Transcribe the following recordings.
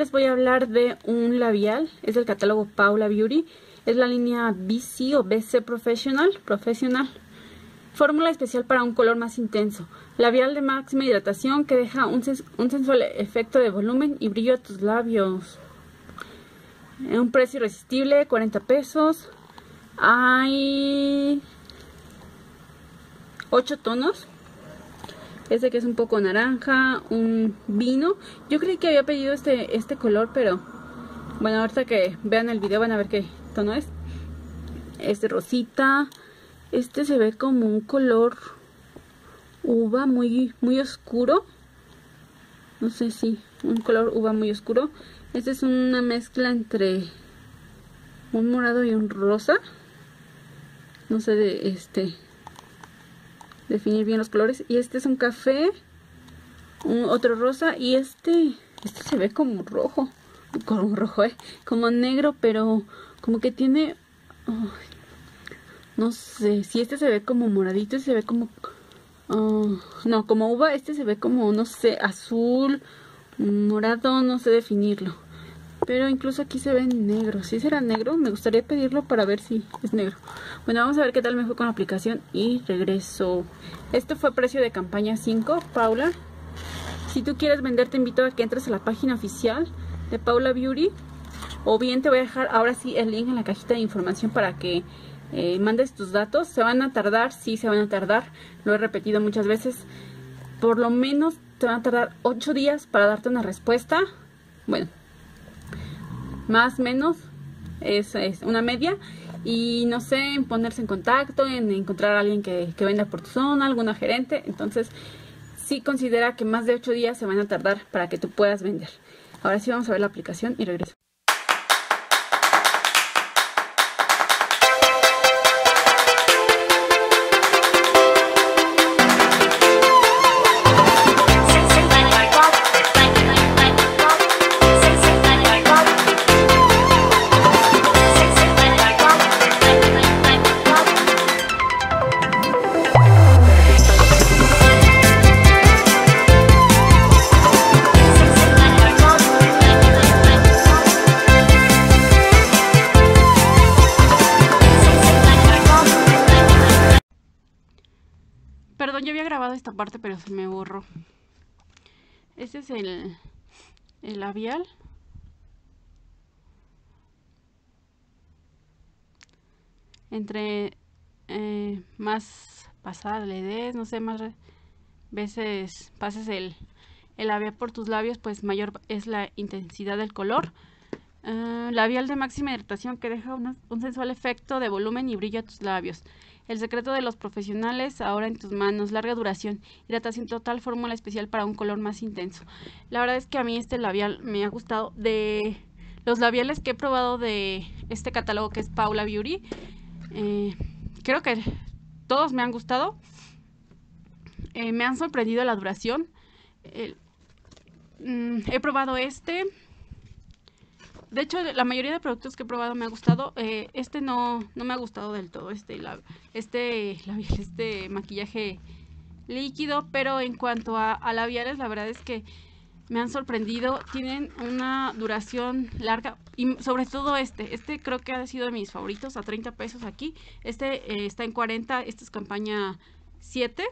les voy a hablar de un labial. Es del catálogo Paula Beauty. Es la línea BC o BC Professional. Fórmula especial para un color más intenso. Labial de máxima hidratación que deja un sensual efecto de volumen y brillo a tus labios. Un precio irresistible, 40 pesos. Hay 8 tonos. Este que es un poco naranja, un vino. Yo creí que había pedido este color, pero bueno, ahorita que vean el video van a ver qué tono es. Este rosita. Este se ve como un color uva muy oscuro. No sé si un color uva muy oscuro. Este es una mezcla entre un morado y un rosa. No sé definir bien los colores. Y este es un café, otro rosa, y este se ve como rojo, como negro, pero como que tiene, oh, no sé, si este se ve como moradito, este se ve como, oh, no, como uva, este se ve como, no sé, azul, morado, no sé definirlo, pero incluso aquí se ve negro. ¿Sí será negro? Me gustaría pedirlo para ver si es negro. Bueno, vamos a ver qué tal me fue con la aplicación y regreso. Esto fue precio de campaña 5, Paula. Si tú quieres vender, te invito a que entres a la página oficial de Paula Beauty, o bien te voy a dejar ahora sí el link en la cajita de información para que mandes tus datos. Se van a tardar, sí se van a tardar, lo he repetido muchas veces, por lo menos te van a tardar 8 días para darte una respuesta. Bueno, más o menos, es una media. Y no sé, en ponerse en contacto, en encontrar a alguien que venda por tu zona, alguna gerente. Entonces, sí considera que más de 8 días se van a tardar para que tú puedas vender. Ahora sí vamos a ver la aplicación y regreso. Perdón, yo había grabado esta parte, pero se me borró. Este es el labial. Entre más pasada le des, no sé, más veces pases el labial por tus labios, pues mayor es la intensidad del color. Labial de máxima hidratación que deja un sensual efecto de volumen y brillo a tus labios. El secreto de los profesionales ahora en tus manos. Larga duración, hidratación total, fórmula especial para un color más intenso. La verdad es que a mí este labial me ha gustado. De los labiales que he probado de este catálogo que es Paula Beauty, creo que todos me han gustado. Me han sorprendido la duración. He probado este. De hecho, la mayoría de productos que he probado me ha gustado. Este no me ha gustado del todo, este maquillaje líquido. Pero en cuanto a labiales, la verdad es que me han sorprendido. Tienen una duración larga y sobre todo este creo que ha sido de mis favoritos, a 30 pesos aquí. Está en 40, esta es campaña 7.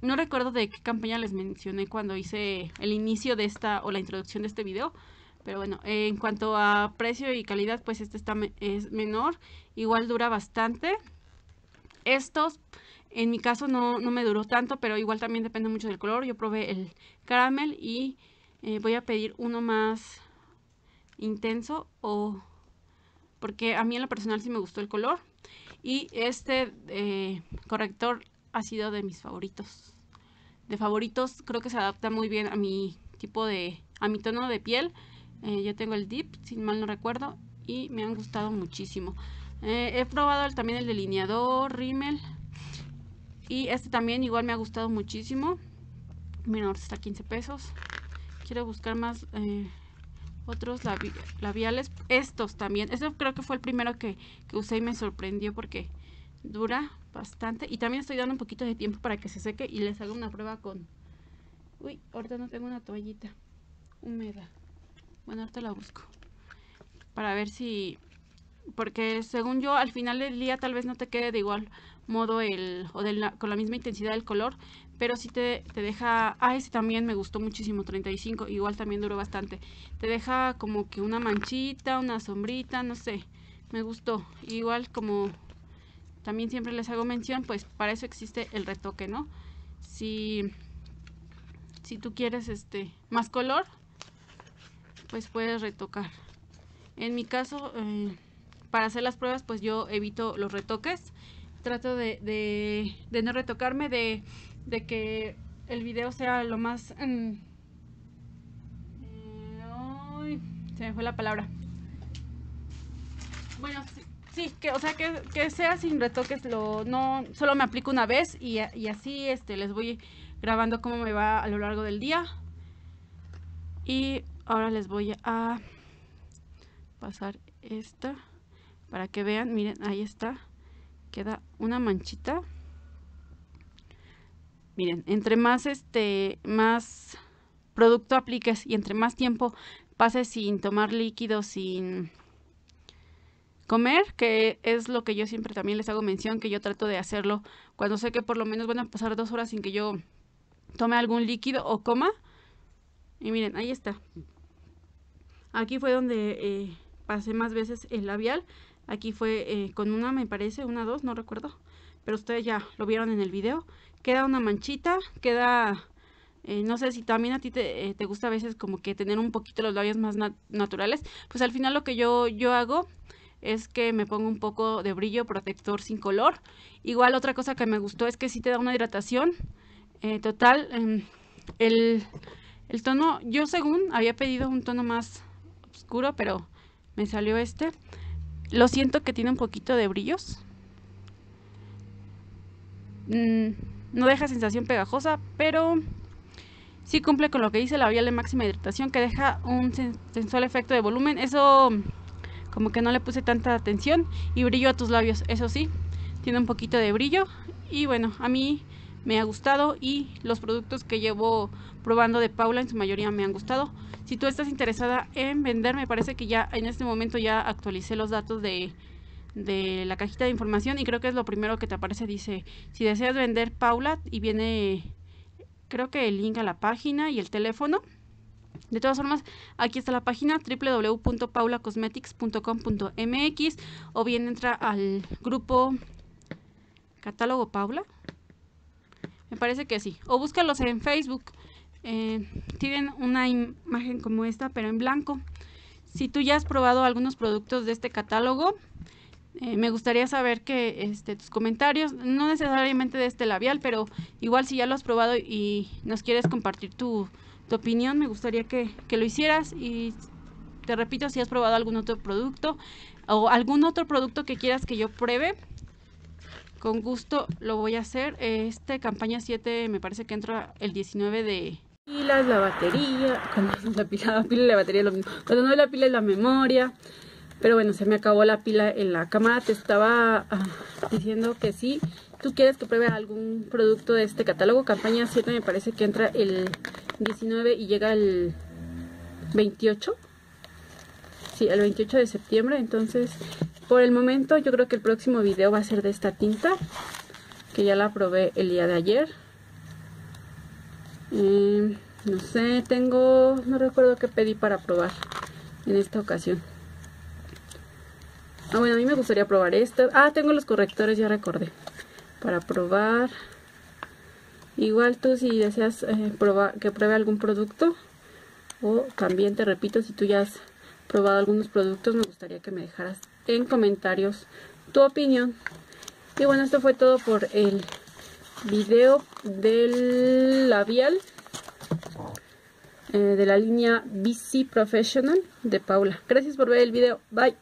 No recuerdo de qué campaña les mencioné cuando hice el inicio de esta o la introducción de este video. Pero bueno, en cuanto a precio y calidad, pues este es menor. Igual dura bastante. Estos, en mi caso, no me duró tanto, pero igual también depende mucho del color. Yo probé el caramel y voy a pedir uno más intenso, o porque a mí en lo personal sí me gustó el color. Y este corrector ha sido de mis favoritos. Creo que se adapta muy bien a mi a mi tono de piel. Yo tengo el dip, si mal no recuerdo, y me han gustado muchísimo. He probado también el delineador, rímel, y este también igual me ha gustado muchísimo. Mira, ahora está a 15 pesos. Quiero buscar más otros labiales. Estos también. Este creo que fue el primero que usé y me sorprendió porque dura bastante. Y también estoy dando un poquito de tiempo para que se seque y les hago una prueba con... Uy, ahorita no tengo una toallita. húmeda. Bueno, ahorita la busco. Para ver si... Porque según yo, al final del día tal vez no te quede de igual modo el... O con la misma intensidad del color. Pero sí te deja... Ah, ese también me gustó muchísimo, 35. Igual también duró bastante. Te deja como que una manchita, una sombrita, no sé. Me gustó. Igual como... También siempre les hago mención, pues para eso existe el retoque, ¿no? Si tú quieres más color, pues puedes retocar. En mi caso, para hacer las pruebas, pues yo evito los retoques. Trato de no retocarme, de que el video sea lo más... Ay, se me fue la palabra. Bueno, sí, que sea sin retoques, solo me aplico una vez y así les voy grabando cómo me va a lo largo del día. Y ahora les voy a pasar esta para que vean, miren, ahí está, queda una manchita. Miren, entre más más producto apliques y entre más tiempo pases sin tomar líquido, sin comer, que es lo que yo siempre también les hago mención, que yo trato de hacerlo cuando sé que por lo menos van a pasar 2 horas sin que yo tome algún líquido o coma. Y miren, ahí está. Aquí fue donde pasé más veces el labial. Aquí fue con una, me parece, una, dos, no recuerdo, pero ustedes ya lo vieron en el video. Queda una manchita, queda... no sé si también a ti te gusta a veces como que tener un poquito los labios más naturales. Pues al final lo que yo hago es que me pongo un poco de brillo protector sin color. Igual otra cosa que me gustó es que sí te da una hidratación total. El tono, yo según había pedido un tono más oscuro, pero me salió este. Lo siento que tiene un poquito de brillos. No deja sensación pegajosa, pero sí cumple con lo que dice la labial de máxima hidratación, que deja un sensual efecto de volumen. Eso como que no le puse tanta atención. Y brillo a tus labios, eso sí, tiene un poquito de brillo. Y bueno, a mí me ha gustado, y los productos que llevo probando de Paula en su mayoría me han gustado. Si tú estás interesada en vender, me parece que ya en este momento ya actualicé los datos de la cajita de información, y creo que es lo primero que te aparece. Dice, si deseas vender Paula, y viene creo que el link a la página y el teléfono. De todas formas, aquí está la página www.paulacosmetics.com.mx, o bien entra al grupo Catálogo Paula, me parece que sí, o búscalos en Facebook. Tienen una imagen como esta, pero en blanco. Si tú ya has probado algunos productos de este catálogo, me gustaría saber que tus comentarios, no necesariamente de este labial, pero igual si ya lo has probado y nos quieres compartir tu opinión, me gustaría que lo hicieras. Y te repito, si has probado algún otro producto o algún otro producto que quieras que yo pruebe, con gusto lo voy a hacer. Campaña 7 me parece que entra el 19 de... Pilas, la batería, cuando es la pila y la batería es lo mismo. Cuando no es la pila es la memoria. Pero bueno, se me acabó la pila en la cámara. Te estaba diciendo que si tú quieres que pruebe algún producto de este catálogo, campaña 7 me parece que entra el 19 y llega el 28. Sí, el 28 de septiembre. Entonces, por el momento yo creo que el próximo video va a ser de esta tinta, que ya la probé el día de ayer. No sé, no recuerdo qué pedí para probar en esta ocasión. Ah, bueno, a mí me gustaría probar esta. Ah, tengo los correctores, ya recordé, para probar. Igual tú, si deseas que pruebe algún producto, o también te repito, si tú ya has probado algunos productos, me gustaría que me dejaras en comentarios tu opinión. Y bueno, esto fue todo por el video del labial de la línea BC Professional de Paula. Gracias por ver el video. Bye.